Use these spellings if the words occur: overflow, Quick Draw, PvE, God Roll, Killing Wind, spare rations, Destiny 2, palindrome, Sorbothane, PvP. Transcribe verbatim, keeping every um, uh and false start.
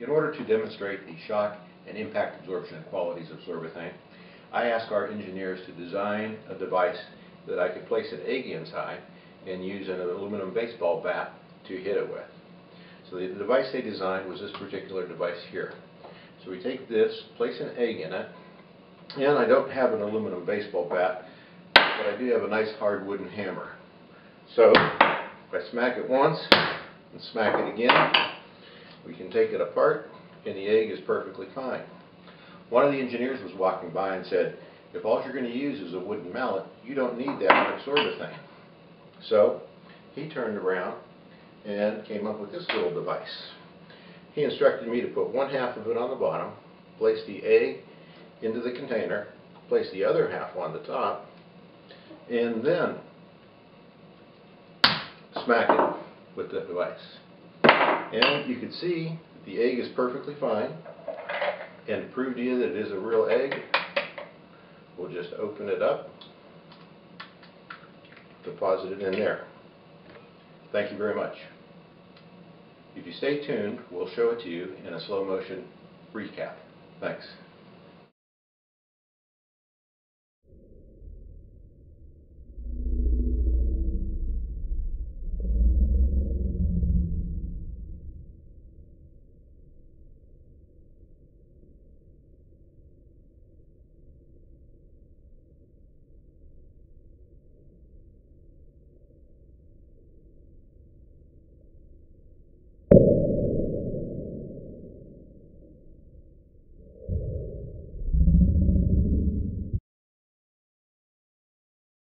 In order to demonstrate the shock and impact absorption qualities of sorbothane, I asked our engineers to design a device that I could place at eight gans high and use an aluminum baseball bat to hit it with. So the device they designed was this particular device here. So we take this, place an egg in it, and I don't have an aluminum baseball bat, but I do have a nice hard wooden hammer. So if I smack it once and smack it again, we can take it apart and the egg is perfectly fine. One of the engineers was walking by and said, if all you're going to use is a wooden mallet, you don't need that much sorbothane. So he turned around and came up with this little device. He instructed me to put one half of it on the bottom, place the egg into the container, place the other half on the top, and then smack it with the device. And you can see that the egg is perfectly fine, and to prove to you that it is a real egg, we'll just open it up, deposit it in there. Thank you very much. If you stay tuned, we'll show it to you in a slow motion recap. Thanks.